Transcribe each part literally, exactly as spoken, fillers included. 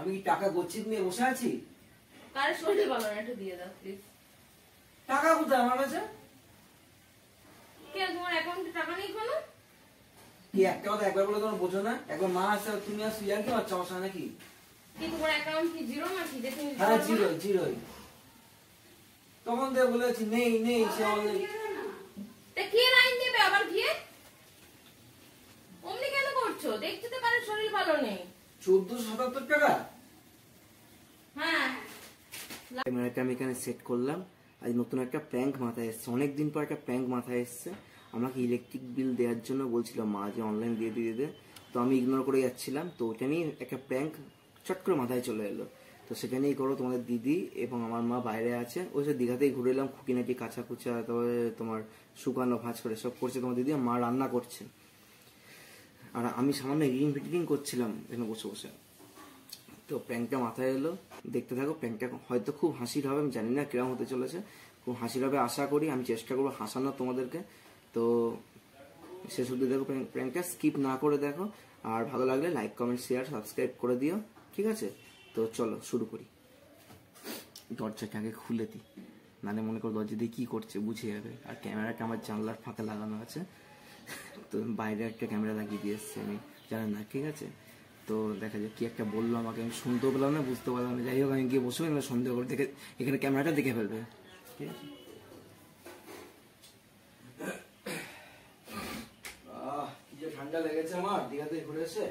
আমি কি টাকা গচ্ছিত নিয়ে বসে আছি? কার শরীরে বলো না, একটু দিয়ে দাও প্লিজ। টাকা কোথায় আমার কাছে? কে তোমার অ্যাকাউন্টে টাকা নেই কোনো? কি একটা কথা একবার বলে তোমার বোঝো না? একবার মা আসছে তুমি আর সুইয়ার কি বাচ্চা বসা নাকি? কি তোমার অ্যাকাউন্ট কি জিরো নাকি? হ্যাঁ জিরো জিরোই। তখন তো বলেছি নেই নেই সে অনলাইন। তা কি লাইন দেবে আবার গিয়ে? অমনি কেন করছো? দেখতে তো কারোর শরীর ভালো নেই। চোদ্দশো সাতাত্তর টাকা? হ্যাঁ। ক্যামেরাটা আমি এখানে সেট করলাম। আজ নতুন একটা প্র্যাঙ্ক মাথায় এসছে, অনেকদিন পর একটা প্র্যাঙ্ক মাথায় এসছে। আমাকে ইলেকট্রিক বিল দেওয়ার জন্য বলছিল মা যে অনলাইন দিয়ে দিয়ে দে, তো আমি ইগনোর করে যাচ্ছিলাম। তো ওটা নিয়ে একটা প্র্যাঙ্ক চট করে মাথায় চলে এলো। তো সেখানেই করো, তোমাদের দিদি এবং আমার মা বাইরে আছে, ওই সব দীঘাতেই ঘুরে এলাম, খুঁকি নাকি কাঁচা কুচা, তারপরে তোমার শুকানো ভাঁজ করে সব করছে তোমার দিদি, আর মা রান্না করছে, আর আমি সামান্য এডিটিং ফিটিং করছিলাম এখানে বসে বসে। তো প্যাংটা মাথায় এলো, দেখতে থাকো। প্যাংটা হয়তো খুব হাসির হবে, আমি জানি না কিরম হতে চলেছে, খুব হাসির হবে আশা করি। আমি চেষ্টা করবো হাসানো তোমাদেরকে। তো শেষ অবধি দেখো, প্যাংটা স্কিপ না করে দেখো, আর ভালো লাগলে লাইক কমেন্ট শেয়ার সাবস্ক্রাইব করে দিও, ঠিক আছে? তো চলো শুরু করি। দরজাটা আগে খুলে দিই, নাহলে মনে করো দরজা দিয়ে কী করছে বুঝে যাবে। আর ক্যামেরাটা আমার জানলার ফাঁকে লাগানো আছে, তো বাইরে একটা ক্যামেরা লাগিয়ে দিয়ে এসছি আমি, জানি না, ঠিক আছে? তো দেখা যায় কি একটা বললো আমাকে, আমি শুনতেও পেলাম না বুঝতে পারলাম না। যাই হোক আমি গিয়ে বসবো, এবার সন্দেহ করে দেখে এখানে ক্যামেরাটা দেখে ফেলবে, ঠিক আছে? কি যে ঠান্ডা লেগেছে আমার, দীঘাতে ঘুরে এসে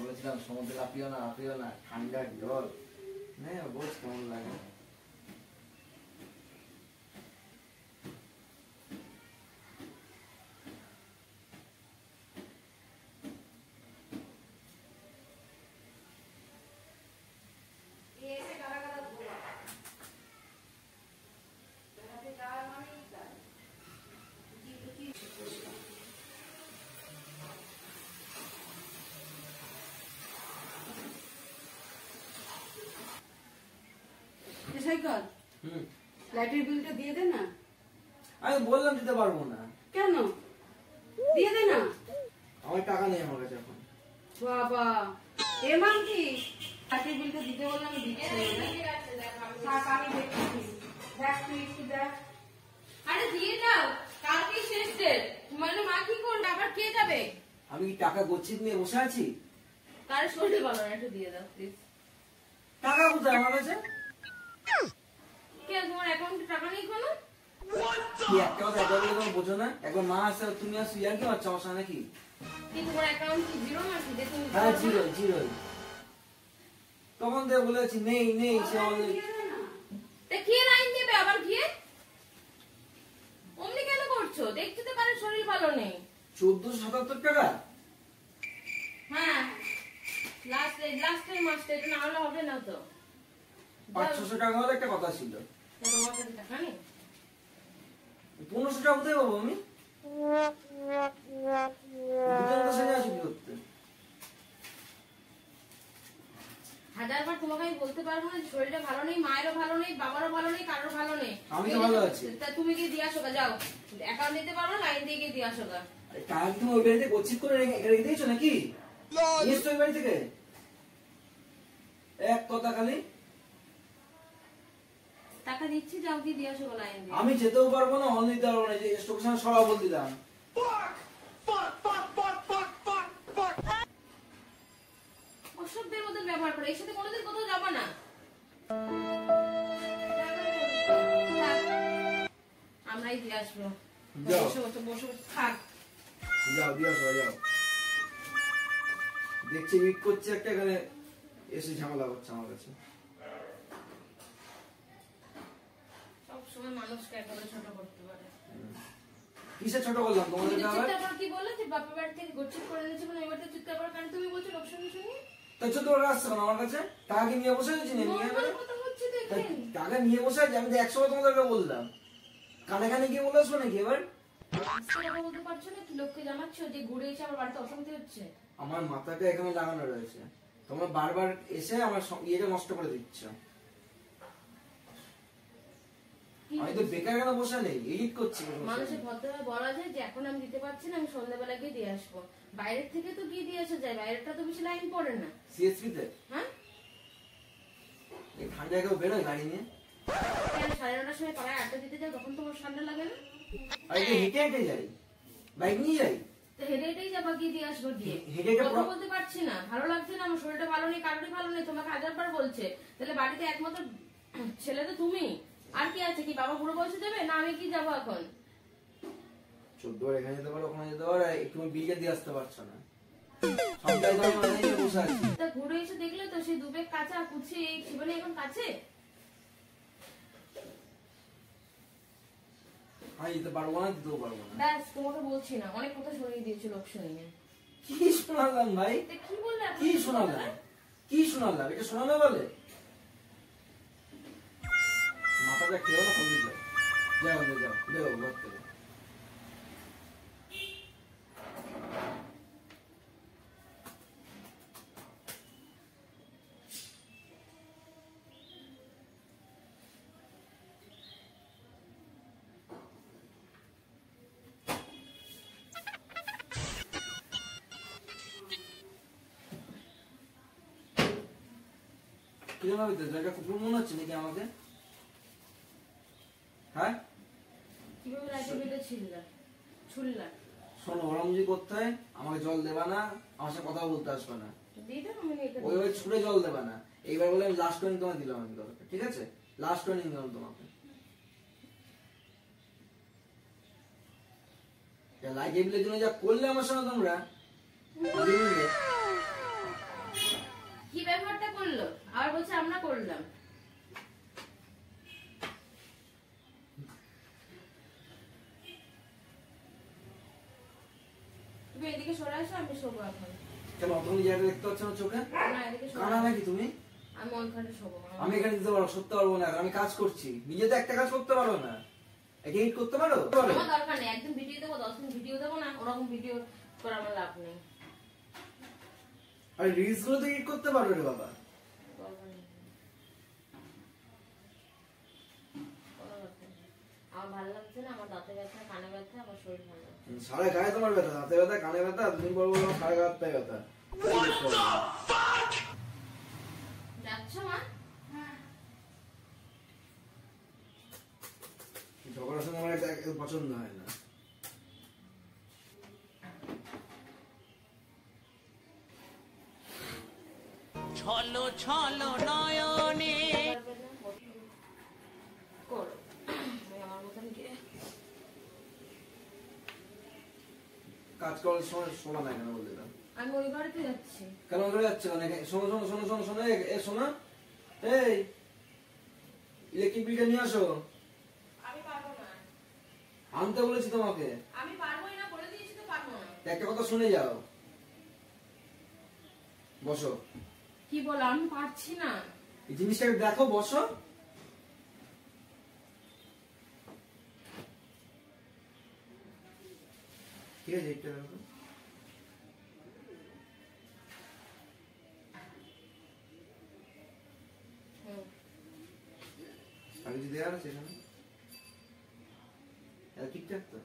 বলেছিলাম সমুদ্রে আপিও না আপিও না, ঠান্ডা জল নেই, বোঝ কেমন লাগে। সাইকেল হুম লাইটের বিলটা দিয়ে দে না। আমি বললাম দিতে পারবো না। কেন দিয়ে দে না? আমার টাকা নেই আমার কাছে এখন। বাবা এ মান কি লাইটের বিলটা দিতে বললাম আমি দিতে না। আমি দেখছি দেখ তুই একটু দেখ। আরে দিয়ে দাও, কালকেই শেষ ডেট। মানে মা কি করবে আবার, কে যাবে? আমি কি টাকা গচ্ছিত নিয়ে বসে আছি? কার শরীরে বলো না, একটু দিয়ে দাও প্লিজ। টাকা কোথায় আমার কাছে? চোদ্দশো সাতাত্তর টাকা? হ্যাঁ না হলে হবে না, তো পাঁচশো টাকা হলে একটা কথা ছিল। পনেরোশো টাকা কোথায় পাবো আমি? হাজারবার তোমাকে আমি বলতে পারবো না, শরীরটা ভালো নেই, মায়েরও ভালো নেই, বাবারও ভালো নেই, কারোর ভালো নেই। আমি তো ভালো আছি। তুমি গিয়ে দিয়ে আসো গা, যাও অ্যাকাউন্ট নিতে পারো না, লাইন দিয়ে গিয়ে দিয়ে আসো গা। টাকা তুমি ওই বাড়িতে গচ্ছিত করে রেখে দিয়েছো নাকি? ওই বাড়ি থেকে এক কথা খালি। টাকা দিচ্ছি যাও কি দিয়াছো বলাই আমি আমি যেতেও পারবো না অন দিতে পারবো না যে স্টকশন সরা বল দিলাম ফাক ফাক ফাক ফাক ফাক ফাক ফাক অসভ্যের মতো ব্যবহার করে এর সাথে কোনোদিন কোথাও যাব না আমরাই দিয়ে আসবো বসো তো বসো থাক যাও দিয়া যাও যাও দেখছি মিট করছে একটা এখানে এসে ঝামেলা হচ্ছে আমার কাছে কানে কানে গিয়ে বলে আসবো নাকি এবার বলতে পারছো না কি লোককে জানাচ্ছ যে ঘুরে এসে আমার বাড়িতে অশান্তি হচ্ছে আমার মাথাটা এখানে লাগানো রয়েছে তোমরা বারবার এসে আমার ইয়েটা নষ্ট করে দিচ্ছ আমি তো বেকার কেন বসে নেই এডিট করছি মানুষের ভদ্রতা বলা যায় যে এখন আমি দিতে পারছি না আমি সন্ধ্যাবেলা গিয়ে দিয়ে আসবো বাইরে থেকে তো গিয়ে দিয়ে আসা যায় বাইরেটা তো বেশি লাইন পড়ে না সিএসপি তে হ্যাঁ এই ঠান্ডায় কেউ বেরোয় গাড়ি নিয়ে কেন সাড়ে নটার সময় পাড়ায় আড্ডা দিতে যাও তখন তোমার ঠান্ডা লাগে না আরে হেঁটে হেঁটে যাই বাইক নিয়ে যাই তো হেঁটে হেঁটেই যাবা গিয়ে দিয়ে আসবো গিয়ে হেঁটে হেঁটে বলতে পারছি না ভালো লাগছে না আমার শরীরটা ভালো নেই কারোরই ভালো নেই তোমাকে হাজারবার বলছে তাহলে বাড়িতে একমাত্র ছেলে তো তুমি আর কি আছে কি বাবা পুরো বসে যাবে না আমি কি যাব এখন চোদ্দবার এখানে যেতে পারো ওখানে যেতে পারো একটু বিলটা দিয়ে আসতে পারছ না সবটাই তো মানে বসে আছি তা ঘুরে এসে দেখলে তো সেই দুবে কাঁচা কুচি এই জীবনে এখন কাছে আই তো পারবো না দিতেও পারবো না ব্যাস তোমাকে বলছি না অনেক কথা শুনিয়ে দিয়েছিল অপশনে কি শোনালাম ভাই কি বললা কি শোনালাম কি শোনালাম এটা শোনানো বলে মাথাটা কেউ না কমে যায় যাও যাও বেরো বস করো কি জানাবি তো জায়গা খুব মনে হচ্ছে নাকি আমাকে হ্যাঁ কিভাবে রাতে বেটা ছিললা ছুললা শোনো ওরমজি করতে হয় আমাকে জল দেবা না আমার সাথে কথা বলতে আসবে না দিই দাও আমি এটা ওই ওই ছুড়ে জল দেবা না এইবার বলে আমি লাস্ট ওয়ার্নিং তোমাকে দিলাম আমি দরকার ঠিক আছে লাস্ট ওয়ার্নিং দিলাম তোমাকে যা লাগে বলে তুমি যা করলে আমার সাথে তোমরা কি ব্যাপারটা করলো আর বলছ আমরা করলাম এদিকে সরে আসো আমি শোবো এখন চলো তুমি জায়গা দেখতে পাচ্ছ না চোখে না এদিকে সরে কানা নাকি তুমি আমি ওখানে শোবো আমি এখানে দিতে পারবো সত্যি পারবো না আমি কাজ করছি নিজে তো একটা কাজ করতে পারো না এডিট করতে পারো আমার দরকার নেই একদম ভিডিও দেবো দশ মিনিট ভিডিও দেবো না ওরকম ভিডিও করা আমার লাভ নেই আর রিলস গুলো তো এডিট করতে পারবে রে বাবা আমার ভালো লাগছে না আমার দাঁতে ব্যথা কানে ব্যথা আমার শরীর ভালো সারা গায়ে তোমার ব্যথা দাঁতে ব্যথা কানে ব্যথা দুদিন পর পর সারা গায়ে ব্যথা যাচ্ছ মা ঝগড়ার সঙ্গে আমার এটা পছন্দ হয় না ছলো ছলো নয়নে কাজ করার সময় শোনা নাই কেন বললে আমি ওই ঘরেতে যাচ্ছি কেন ওই ঘরে যাচ্ছি মানে শোনো শোনো শোনো শোনো শোনো এ শোনা এই ইলেকট্রিক বিলটা নিয়ে আসো আমি পারবো না আনতে বলেছি তোমাকে আমি পারবোই না বলে দিয়েছি তো পারবো না একটা কথা শুনে যাও বসো কি বল আমি পারছি না এই জিনিসটা দেখো বসো ঠিক আছে এটা দেখো আগে যে দেওয়া আছে এখানে এটা ঠিকঠাক তো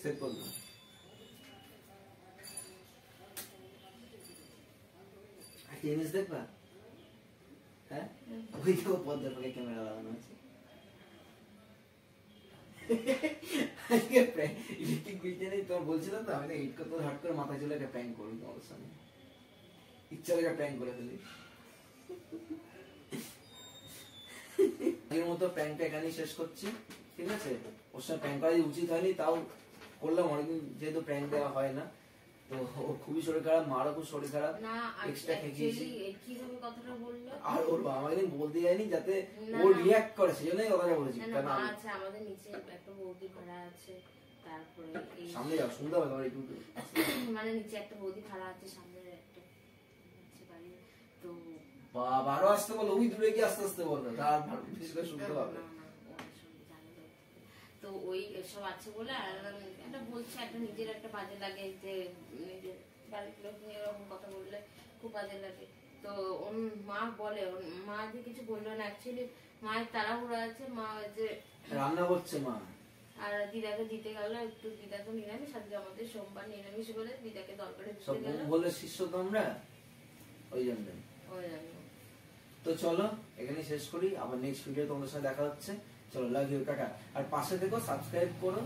সেট করবো আর টেনিস দেখবা হ্যাঁ ওই দেখো পদ্মার পাখি ক্যামেরা লাগানো আছে তো বাড়ির লোক নিয়ে এরকম কথা বললে খুব বাজে লাগে। তো ওর মা বলে, ওর মা যে কিছু বললো না, অ্যাকচুয়ালি মায়ের তাড়াহুড়ো আছে, মা যে রান্না করছে মা আর দিদাকে দিতে গেল একটু, দিদাকে নিরামিষ, আজকে আমাদের সোমবার নিরামিষ বলে দিদাকে দরকারে দিতে গেল বলে শিষ্য তো আমরা ওই জন্য ওই জন্য। তো চলো এখানে শেষ করি, আবার নেক্সট ভিডিও তোমাদের সাথে দেখা হচ্ছে। চলো লাভ ইউ, টাটা, আর পাশে দেখো, সাবস্ক্রাইব করো।